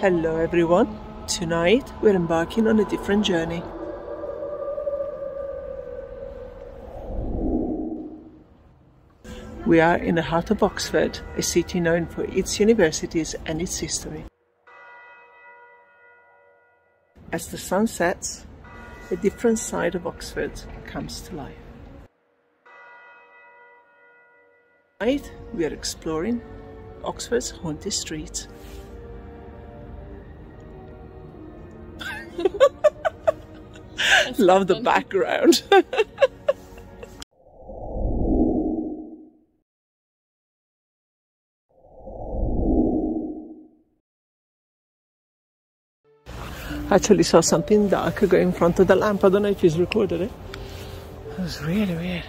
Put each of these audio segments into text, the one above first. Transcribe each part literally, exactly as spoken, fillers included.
Hello everyone, tonight we're embarking on a different journey. We are in the heart of Oxford, a city known for its universities and its history. As the sun sets, a different side of Oxford comes to life. Tonight we are exploring Oxford's haunted streets. Love the background. I actually saw something dark go in front of the lamp. I don't know if it's recorded it. It was really weird.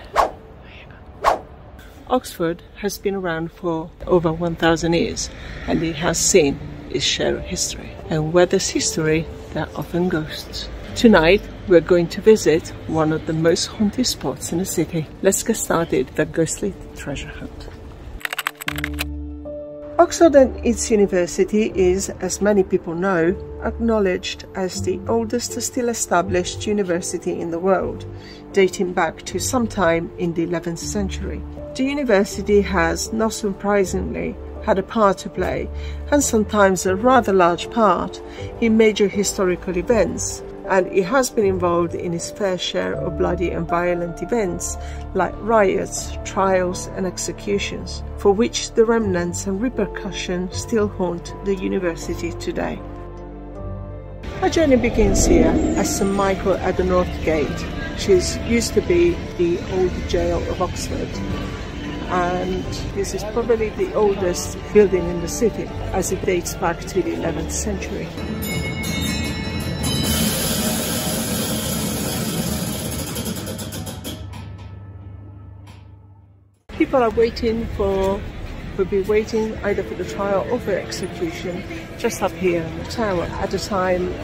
Oxford has been around for over one thousand years and it has seen its share of history. And where there's history, there are often ghosts. Tonight, we're going to visit one of the most haunted spots in the city. Let's get started with the ghostly treasure hunt. Oxford and its university is, as many people know, acknowledged as the oldest still established university in the world, dating back to sometime in the eleventh century. The university has, not surprisingly, had a part to play, and sometimes a rather large part, in major historical events, and it has been involved in its fair share of bloody and violent events like riots, trials and executions, for which the remnants and repercussions still haunt the university today. Our journey begins here at Saint Michael at the North Gate, which is, used to be the old jail of Oxford. And this is probably the oldest building in the city, as it dates back to the eleventh century. People are waiting for, will be waiting either for the trial or for execution just up here in the tower. At the time, uh,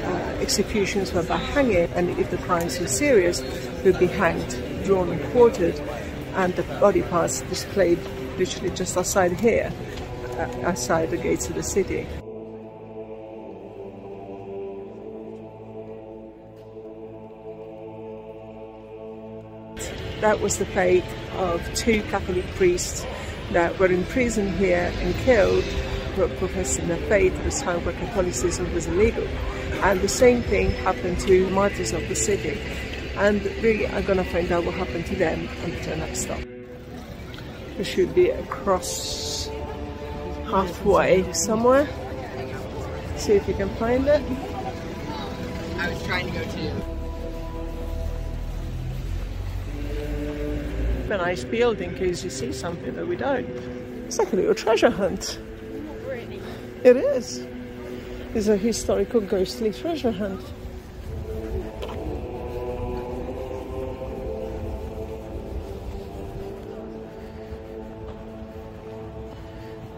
executions were by hanging, and if the crimes were serious, they would be hanged, drawn and quartered, and the body parts displayed literally just outside here, outside the gates of the city. That was the fate of two Catholic priests that were imprisoned here and killed for professing their faith at a time where Catholicism was illegal. And the same thing happened to martyrs of the city. And we are going to find out what happened to them until next stop. We should be across halfway somewhere. See if you can find it. I was trying to go too. A nice field in case you see something that we don't. It's like a little treasure hunt. Not really. It is. It's a historical ghostly treasure hunt.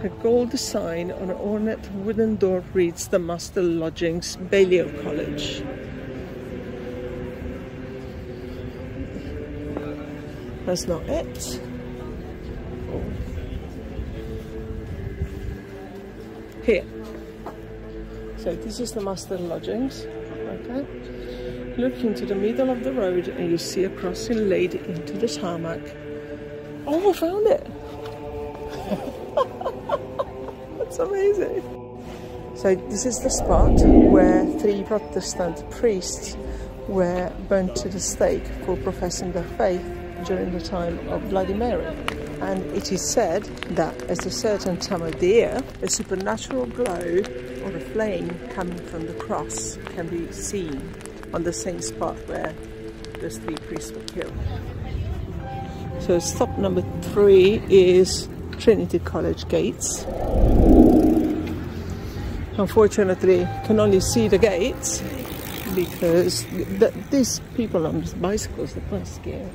A gold sign on an ornate wooden door reads the Master Lodgings, Balliol College. That's not it. Here. So this is the Master Lodgings. Okay. Look into the middle of the road and you see a crossing laid into the tarmac. Oh, I found it. That's amazing. So this is the spot where three Protestant priests were burnt to the stake for professing their faith during the time of Bloody Mary. And it is said that at a certain time of the year, a supernatural glow or a flame coming from the cross can be seen on the same spot where those three priests were killed. So stop number three is Trinity College gates. Unfortunately, can only see the gates because th these people on bicycles, they're quite scary.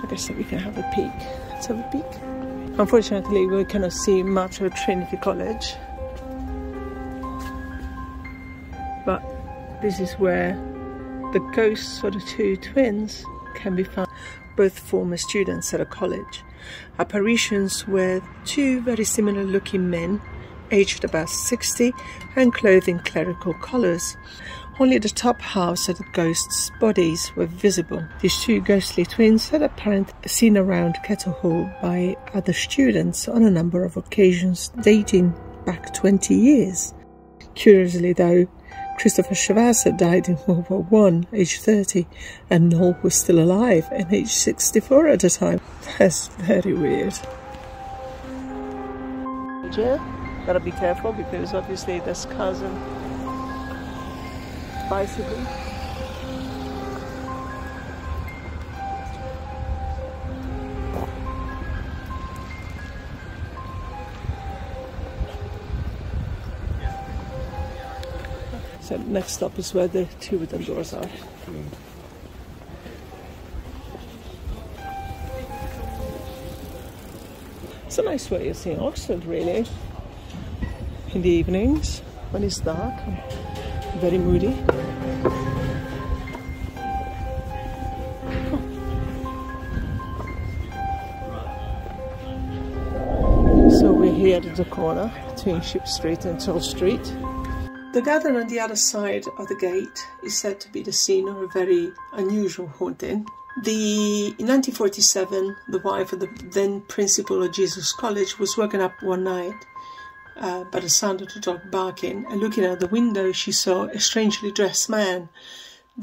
I guess that we can have a peek. Let's have a peek. Unfortunately, we cannot see much of Trinity College, but this is where the ghosts of the two twins can be found. both former students at a college, our Parisians were two very similar looking men, aged about sixty and clothed in clerical collars. Only the top halves of the ghosts' bodies were visible. These two ghostly twins had apparently been seen around Kettle Hall by other students on a number of occasions dating back twenty years. Curiously though, Christopher Chavasse died in World War One, aged thirty, and Noel was still alive and aged sixty-four at the time. That's very weird. Yeah. Gotta be careful because obviously there's cars and bicycles. So next stop is where the two wooden doors are. Mm. It's a nice way of seeing Oxford really. In the evenings, when it's dark and very moody. Huh. So we're here at the corner between Ship Street and Toll Street. The garden on the other side of the gate is said to be the scene of a very unusual haunting. The, in nineteen forty-seven, the wife of the then principal of Jesus College was woken up one night Uh, by the sound of the dog barking, and looking out the window she saw a strangely dressed man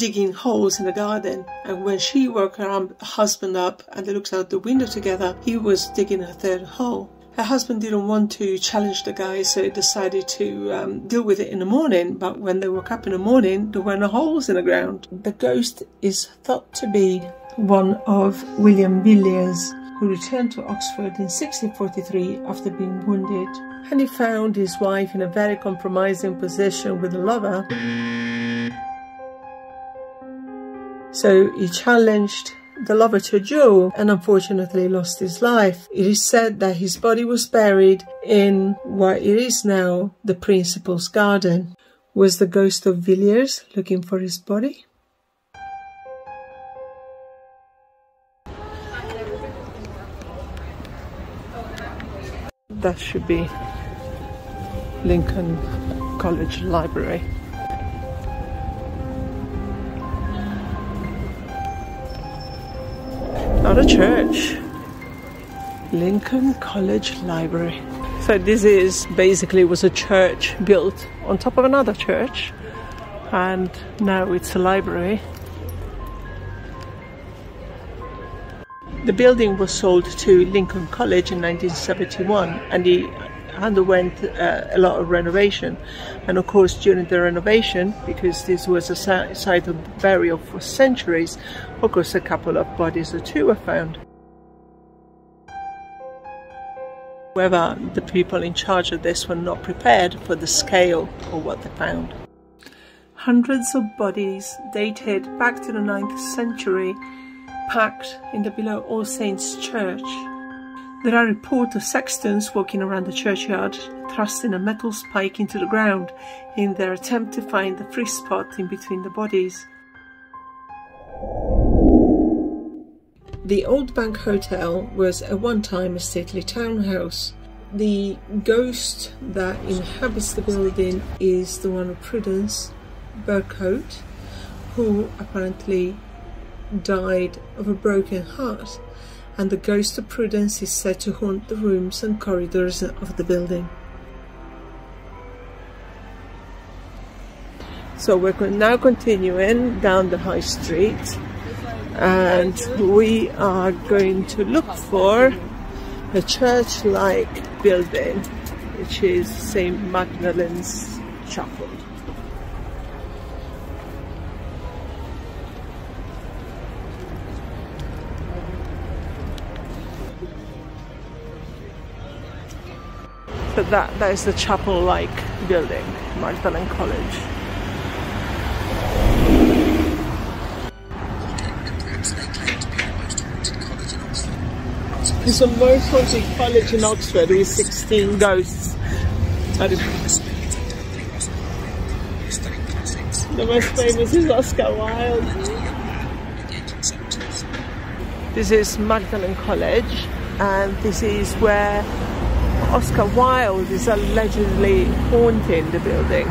digging holes in the garden, and when she woke her husband up and they looked out the window together, he was digging a third hole. Her husband didn't want to challenge the guy, so he decided to um, deal with it in the morning, but when they woke up in the morning there were no holes in the ground. The ghost is thought to be one of William Villiers, who returned to Oxford in sixteen forty-three after being wounded, and he found his wife in a very compromising position with a lover. So he challenged the lover to a duel and unfortunately lost his life. It is said that his body was buried in what it is now the principal's garden. Was the ghost of Villiers looking for his body? That should be Lincoln College Library. Not a church. Lincoln College Library. So this is basically was a church built on top of another church, and now it's a library. The building was sold to Lincoln College in nineteen seventy-one, and it underwent uh, a lot of renovation. And of course during the renovation, because this was a site of burial for centuries, of course a couple of bodies or two were found. However, the people in charge of this were not prepared for the scale of what they found. Hundreds of bodies dated back to the ninth century packed in the below All Saints Church. There are reports of sextons walking around the churchyard, thrusting a metal spike into the ground in their attempt to find the free spot in between the bodies. The Old Bank Hotel was at one time a stately townhouse. The ghost that inhabits the building is the one of Prudence Burcote, who apparently died of a broken heart, and the ghost of Prudence is said to haunt the rooms and corridors of the building. So we're now continuing down the high street, and we are going to look for a church-like building, which is Saint Magdalene's Chapel. But that, that is the chapel-like building, Magdalen College. It's the most haunted college in Oxford with sixteen ghosts. The most famous is Oscar Wilde. This is Magdalen College, and this is where Oscar Wilde is allegedly haunting the building.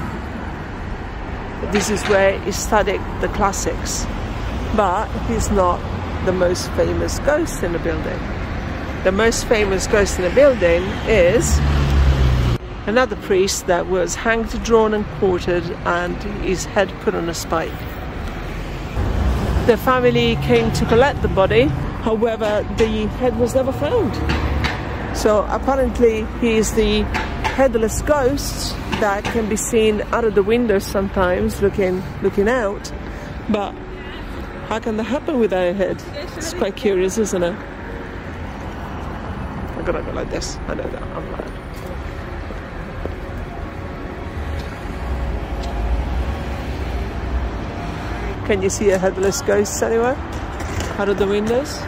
This is where he studied the classics, but he's not the most famous ghost in the building. The most famous ghost in the building is another priest that was hanged, drawn and quartered, and his head put on a spike. The family came to collect the body, however the head was never found. So apparently he is the headless ghost that can be seen out of the windows sometimes looking looking out, but how can that happen without a head? It's quite curious, isn't it? I'm gonna go like this. I know that I'm loud. Can you see a headless ghost anywhere out of the windows?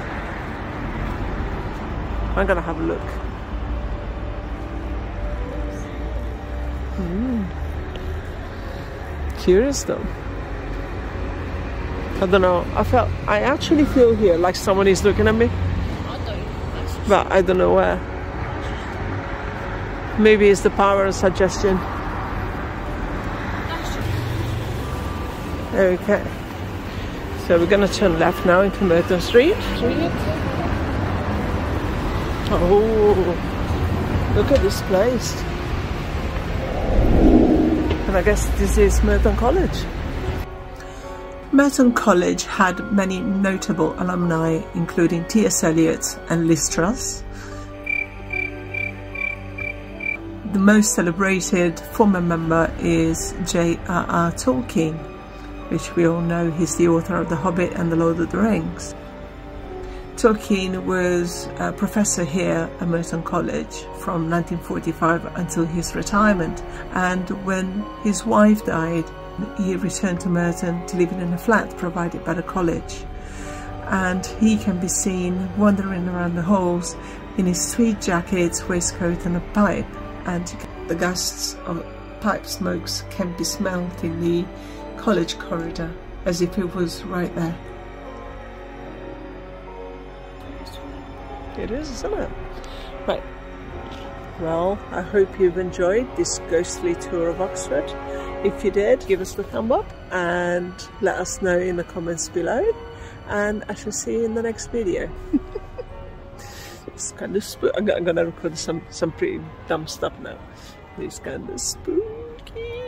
I'm gonna have a look. Mm. Curious though. I don't know. I felt I actually feel here like someone is looking at me, but I don't know where. Maybe it's the power of suggestion. Okay, so we're gonna turn left now into Merton Street. Oh, look at this place. I guess this is Merton College. Merton College had many notable alumni, including T S Eliot and Liz Truss. The most celebrated former member is J R R Tolkien, which we all know he's the author of The Hobbit and The Lord of the Rings. Tolkien was a professor here at Merton College from nineteen forty-five until his retirement, and when his wife died he returned to Merton to live in a flat provided by the college, and he can be seen wandering around the halls in his tweed jacket, waistcoat and a pipe, and the gusts of pipe smokes can be smelled in the college corridor as if it was right there. It is, isn't it? Right. Well, I hope you've enjoyed this ghostly tour of Oxford. If you did, give us the thumb up and let us know in the comments below. And I shall see you in the next video. It's kind of spook. I'm gonna record some some pretty dumb stuff now. It's kind of spooky.